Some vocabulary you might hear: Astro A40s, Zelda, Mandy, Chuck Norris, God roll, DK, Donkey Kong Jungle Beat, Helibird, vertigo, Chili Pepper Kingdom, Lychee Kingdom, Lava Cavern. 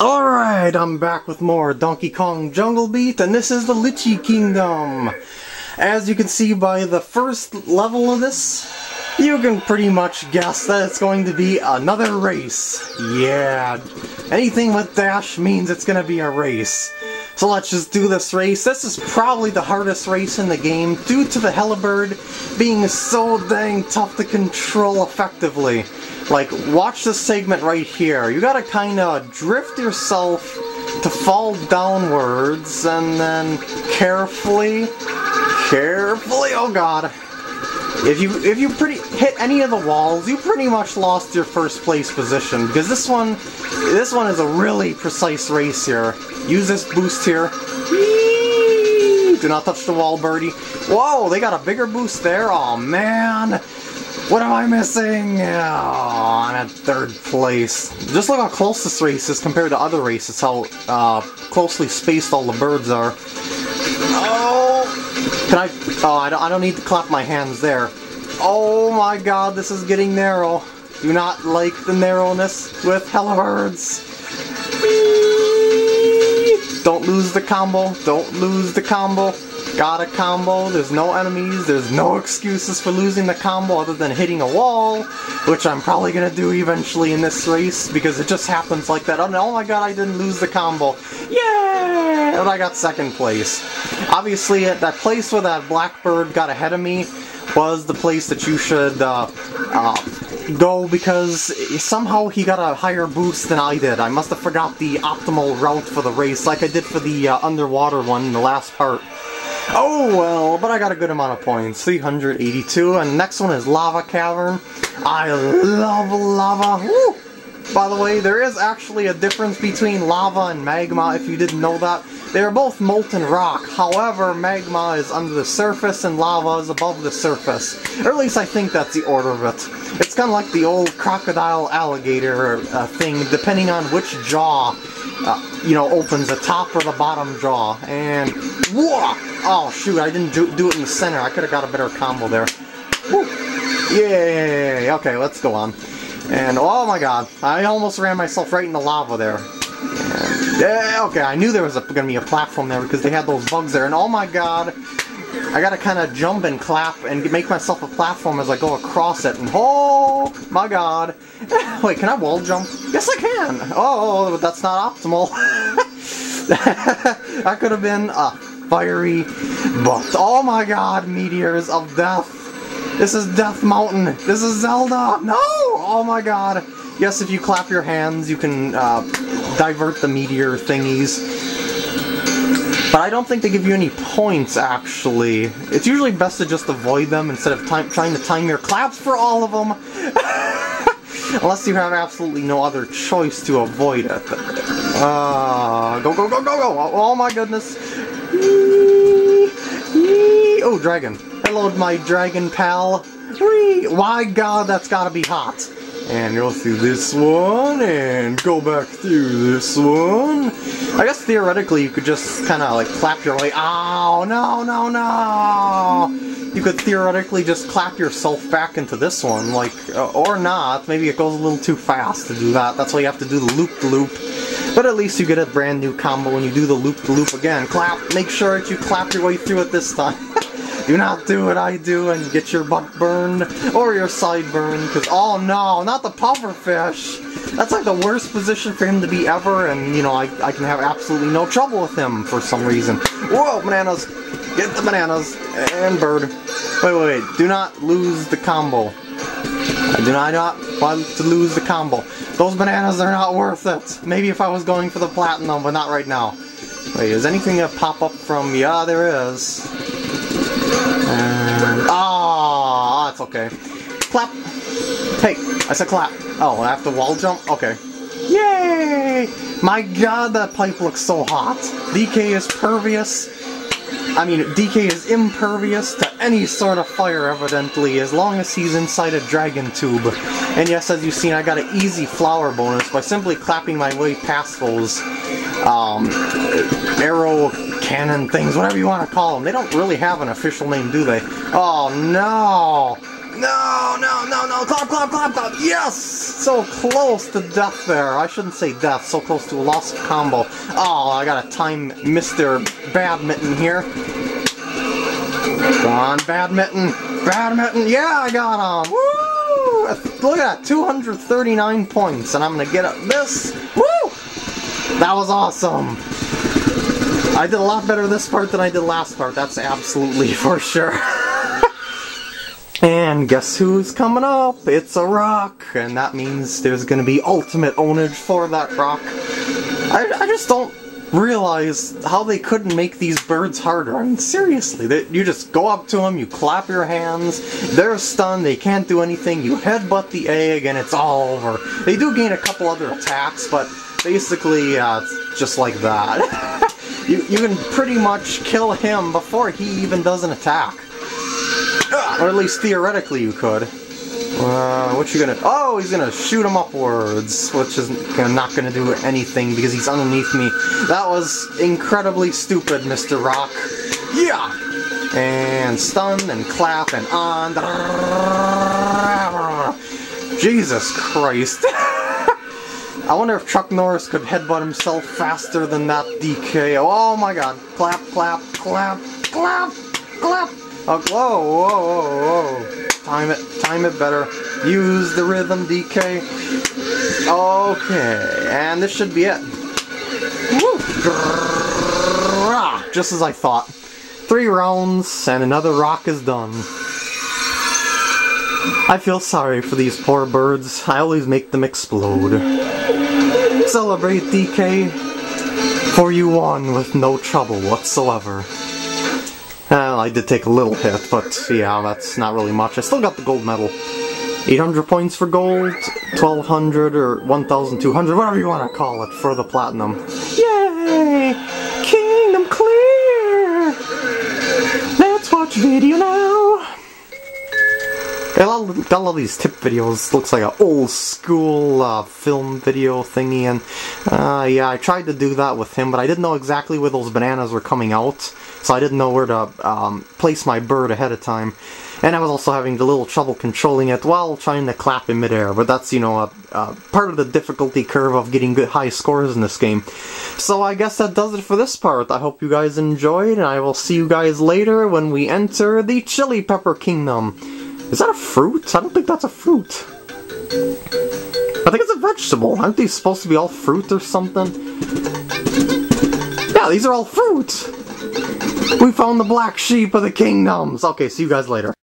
Alright, I'm back with more Donkey Kong Jungle Beat, and this is the Lychee Kingdom. As you can see by the first level of this, you can pretty much guess that it's going to be another race. Yeah, anything with dash means it's going to be a race. So let's just do this race. This is probably the hardest race in the game due to the Helibird being so dang tough to control effectively. Like, watch this segment right here. You gotta kinda drift yourself to fall downwards and then carefully, oh god. If you hit any of the walls, you pretty much lost your first place position, because this one is a really precise race here. Use this boost here. Whee! Do not touch the wall, birdie. Whoa, they got a bigger boost there. Oh man, what am I missing? Oh, I'm at third place. Just look how close this race is compared to other races. How closely spaced all the birds are. I don't need to clap my hands there. Oh my god, this is getting narrow. Do not like the narrowness with Helibirds. Don't lose the combo. Don't lose the combo. Gotta combo. There's no enemies. There's no excuses for losing the combo other than hitting a wall, which I'm probably gonna do eventually in this race because it just happens like that. Oh my god, I didn't lose the combo. Yay! And I got second place. Obviously, that place where that blackbird got ahead of me was the place that you should go, because somehow he got a higher boost than I did. I must have forgot the optimal route for the race, like I did for the underwater one in the last part. Oh well, but I got a good amount of points, 382, and next one is Lava Cavern. I love lava. Woo! By the way, there is actually a difference between lava and magma, if you didn't know that. They are both molten rock, however, magma is under the surface and lava is above the surface. Or at least I think that's the order of it. It's kind of like the old crocodile-alligator thing, depending on which jaw, opens, the top or the bottom jaw. And, whoa! Oh shoot, I didn't do it in the center, I could have got a better combo there. Woo! Yay! Okay, let's go on. And oh my god, I almost ran myself right in the lava there. Yeah, okay, I knew there was going to be a platform there because they had those bugs there. And oh my god, I gotta kind of jump and clap and make myself a platform as I go across it. And oh my god. Wait, can I wall jump? Yes, I can. Oh, but that's not optimal. That could have been a fiery butt. Oh my god, meteors of death. This is Death Mountain. This is Zelda. No! Oh my god. Yes, if you clap your hands, you can divert the meteor thingies. But I don't think they give you any points, actually. It's usually best to just avoid them instead of trying to time your claps for all of them. Unless you have absolutely no other choice to avoid it. Go, go, go, go, go! Oh my goodness. Oh, dragon. Hello, my dragon pal. Whee! My god, that's gotta be hot. And go through this one, and go back through this one. I guess theoretically you could just kind of like clap your way. Oh, no, no, no! You could theoretically just clap yourself back into this one, like, or not. Maybe it goes a little too fast to do that. That's why you have to do the loop-de-loop. But at least you get a brand new combo when you do the loop-de-loop again. Clap, make sure that you clap your way through it this time. Do not do what I do and get your butt burned, or your side burned, because, oh no, not the pufferfish! That's like the worst position for him to be ever, and, you know, I can have absolutely no trouble with him for some reason. Whoa, bananas! Get the bananas! And bird. Wait, do not lose the combo. I do not want to lose the combo. Those bananas are not worth it. Maybe if I was going for the platinum, but not right now. Wait, is anything gonna pop up from... Yeah, there is. And, oh, that's okay. Clap. Hey, I said clap. Oh, I have to wall jump? Okay. Yay! My god, that pipe looks so hot. DK is impervious to any sort of fire, evidently, as long as he's inside a dragon tube. And yes, as you've seen, I got an easy flower bonus by simply clapping my way past those arrow cannon things, whatever you want to call them. They don't really have an official name, do they? Oh no! No, no, no, no! Climb, climb, climb, climb! Yes! So close to death there. I shouldn't say death. So close to lost combo. Oh, I gotta time Mr. Badminton here. Come on, Badminton! Badminton! Yeah, I got him! Woo! Look at that, 239 points, and I'm gonna get up this. Woo! That was awesome! I did a lot better this part than I did last part. That's absolutely for sure. And guess who's coming up? It's a rock! And that means there's gonna be ultimate ownage for that rock. I just don't realize how they couldn't make these birds harder. I mean, seriously, you just go up to them, you clap your hands, they're stunned, they can't do anything, you headbutt the egg, and it's all over. They do gain a couple other attacks, but basically, it's just like that. You can pretty much kill him before he even does an attack. Or at least theoretically you could. What you gonna... Oh, he's gonna shoot him upwards, which is not gonna do anything because he's underneath me. That was incredibly stupid, Mr. Rock. Yeah! And stun, and clap, and on... Jesus Christ. I wonder if Chuck Norris could headbutt himself faster than that DK. Oh my god. Clap, clap, clap, clap, clap! Oh, whoa, whoa, whoa, whoa. Time it better. Use the rhythm, DK. Okay, and this should be it. Woo! Just as I thought. 3 rounds, and another rock is done. I feel sorry for these poor birds. I always make them explode. Celebrate, DK, for you won with no trouble whatsoever. Well, I did take a little hit, but yeah, that's not really much. I still got the gold medal. 800 points for gold, 1200 or 1200, whatever you want to call it, for the platinum. Yay! Kingdom clear! Let's watch video now! I love these tip videos. Looks like an old school film video thingy, and yeah, I tried to do that with him, but I didn't know exactly where those bananas were coming out. So I didn't know where to place my bird ahead of time. And I was also having a little trouble controlling it while trying to clap in midair. But that's, you know, a part of the difficulty curve of getting good high scores in this game. So I guess that does it for this part. I hope you guys enjoyed, and I will see you guys later when we enter the Chili Pepper Kingdom. Is that a fruit? I don't think that's a fruit. I think it's a vegetable. Aren't these supposed to be all fruit or something? Yeah, these are all fruit! We found the black sheep of the kingdoms! Okay, see you guys later.